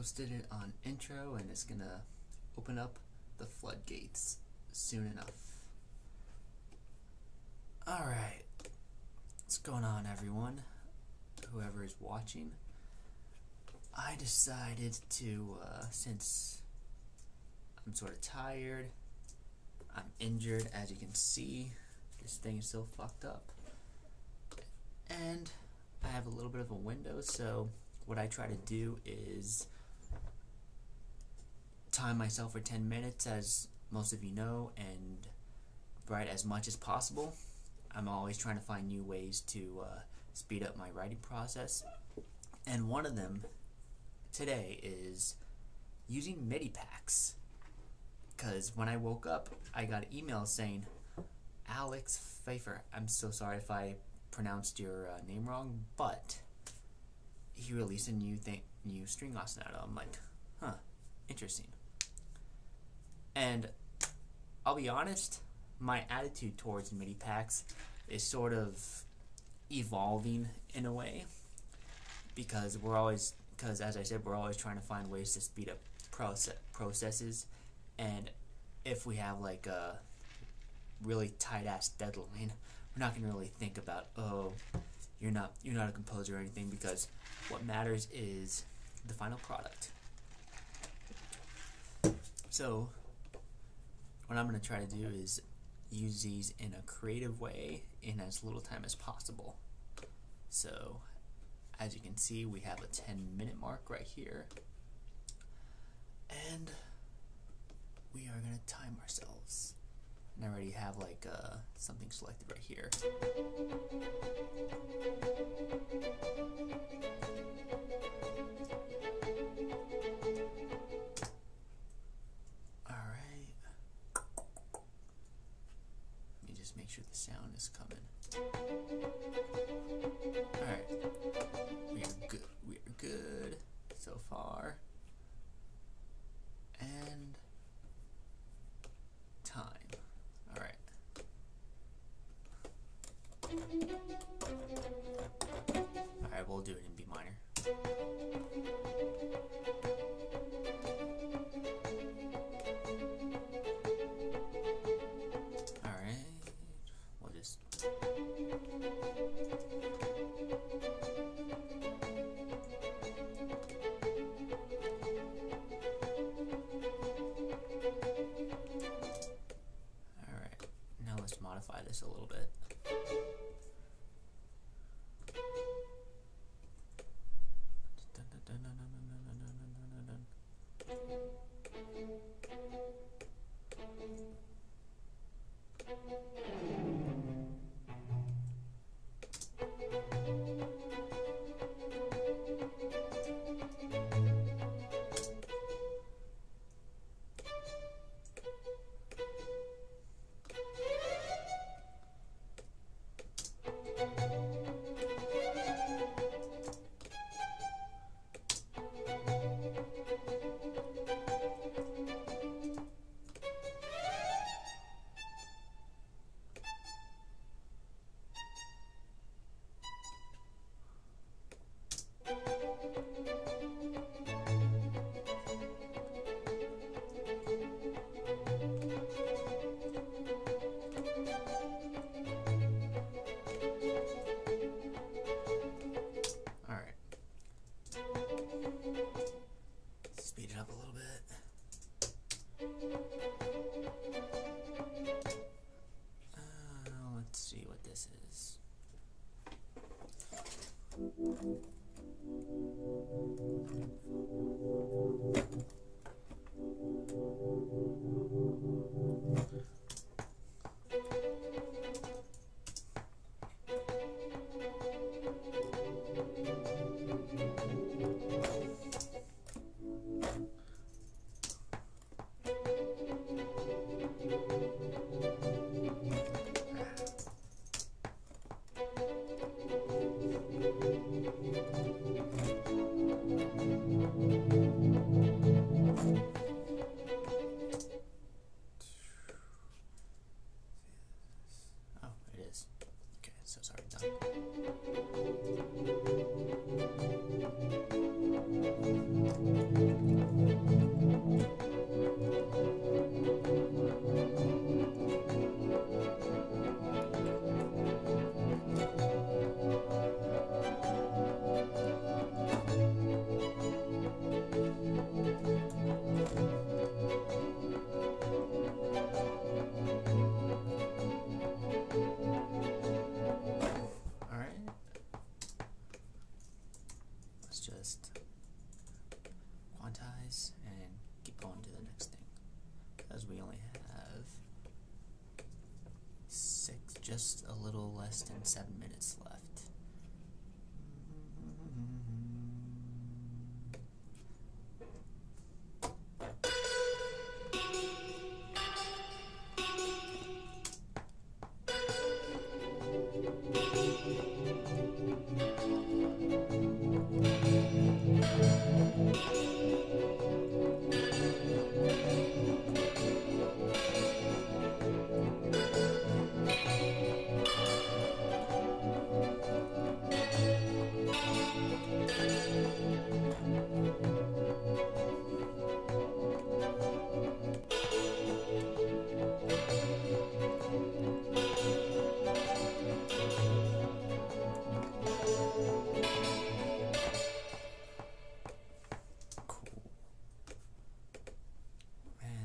posted it on intro, and it's gonna open up the floodgates soon enough. Alright, what's going on, everyone? Whoever is watching, I decided to, since I'm sort of tired, I'm injured, as you can see, this thing is still fucked up, and I have a little bit of a window, so what I try to do is time myself for 10 minutes, as most of you know, and write as much as possible. I'm always trying to find new ways to speed up my writing process, and one of them today is using MIDI packs, because when I woke up I got an email saying, Alex Pfeiffer, I'm so sorry if I pronounced your name wrong, but he released a new string ostinato. I'm like, huh, interesting. And I'll be honest, my attitude towards MIDI packs is sort of evolving in a way, because as I said, we're always trying to find ways to speed up processes, and if we have like a really tight ass deadline, we're not gonna really think about, oh, you're not a composer or anything, because what matters is the final product. So what I'm gonna try to do is use these in a creative way in as little time as possible. So as you can see, we have a 10-minute mark right here, and we are gonna time ourselves. And I already have like something selected right here. Make sure the sound is coming. Alright, we are good so far, and time. Alright. Alright, we'll do it in B minor. Modify this a little bit. let's just quantize and keep going to the next thing, because we only have six, just a little less than 7 minutes left.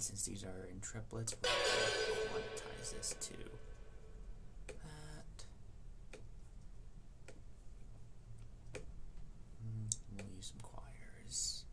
Since these are in triplets, we're going to quantize this to that. We'll use some quires.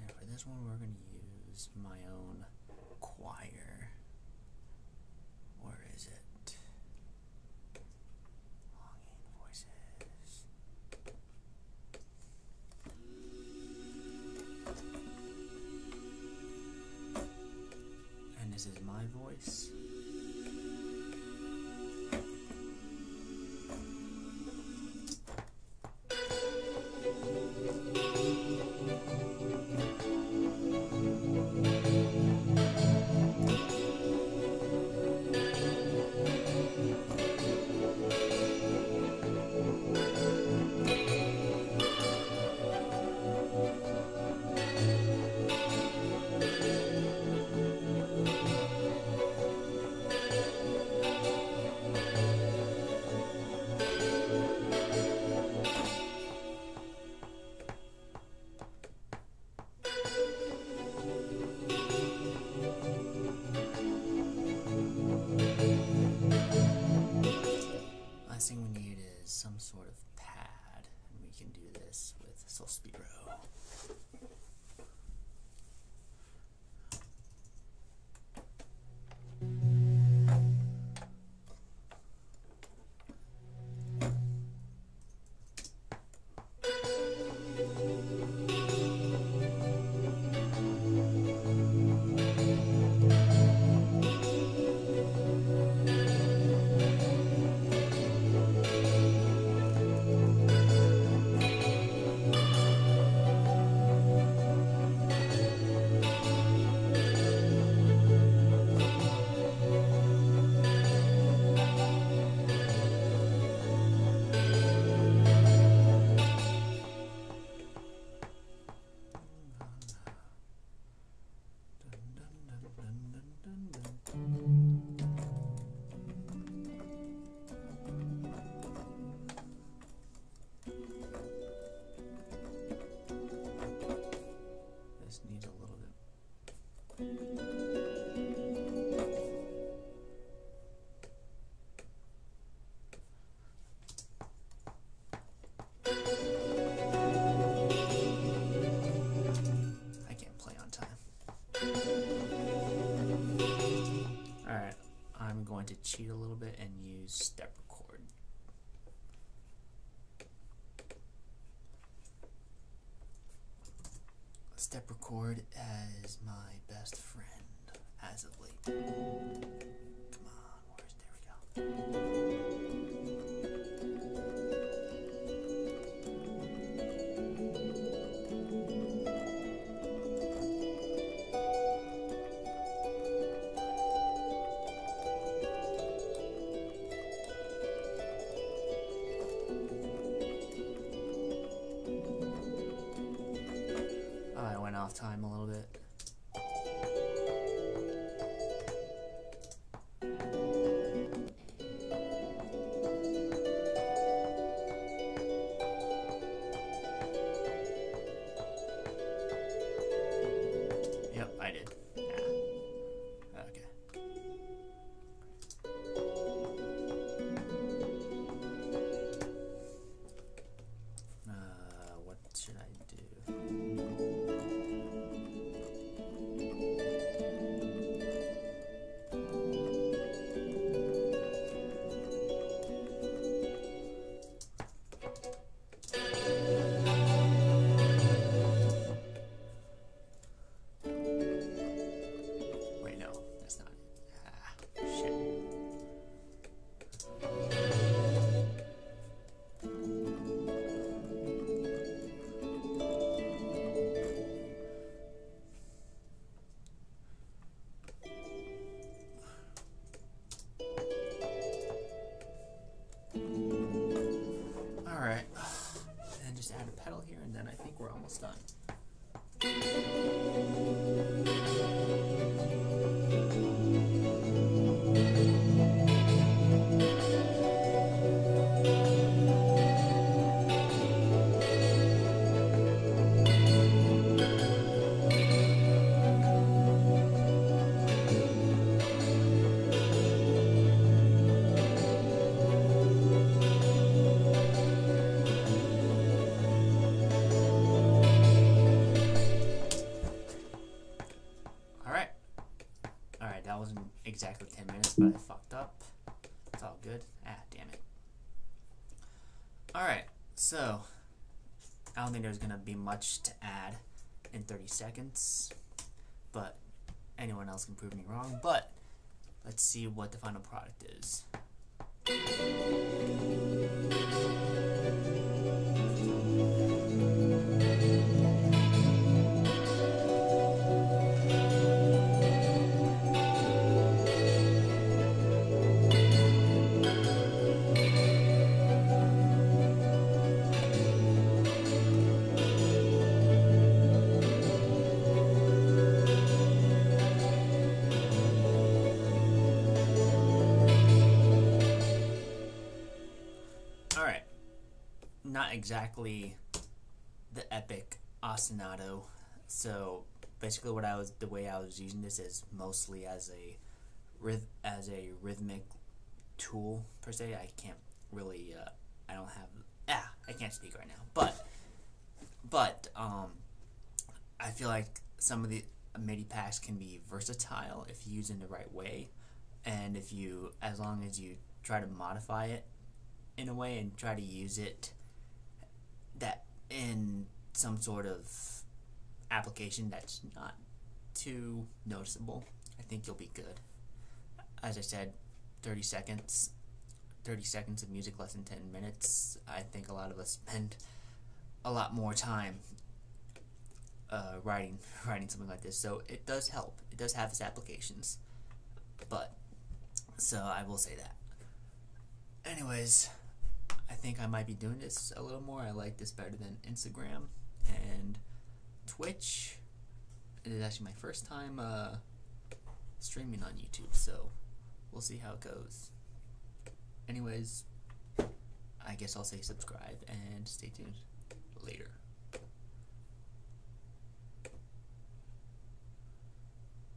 And for this one, we're going to use my own quire. Where is it? Longing voices. This is my voice. To cheat a little bit and use step record. Step record as my best friend as of late. Come on, where's, there we go. Time a little bit. Yep, I did. Yeah. Okay. should I done. Exactly 10 minutes, but I fucked up. It's all good. Ah, damn it. Alright, so I don't think there's going to be much to add in 30 seconds, but anyone else can prove me wrong. But let's see what the final product is. Not exactly the epic ostinato. So basically, the way I was using this is mostly as a rhythmic tool per se. I can't really I can't speak right now. But I feel like some of the MIDI packs can be versatile if you use it in the right way, and as long as you try to modify it in a way and try to use it that in some sort of application that's not too noticeable, I think you'll be good. As I said, 30 seconds of music, less than 10 minutes. I think a lot of us spend a lot more time writing something like this, so it does help. It does have its applications, so I will say that. Anyways, I think I might be doing this a little more. I like this better than Instagram and Twitch. It is actually my first time streaming on YouTube, so we'll see how it goes. Anyways, I guess I'll say subscribe and stay tuned. Later.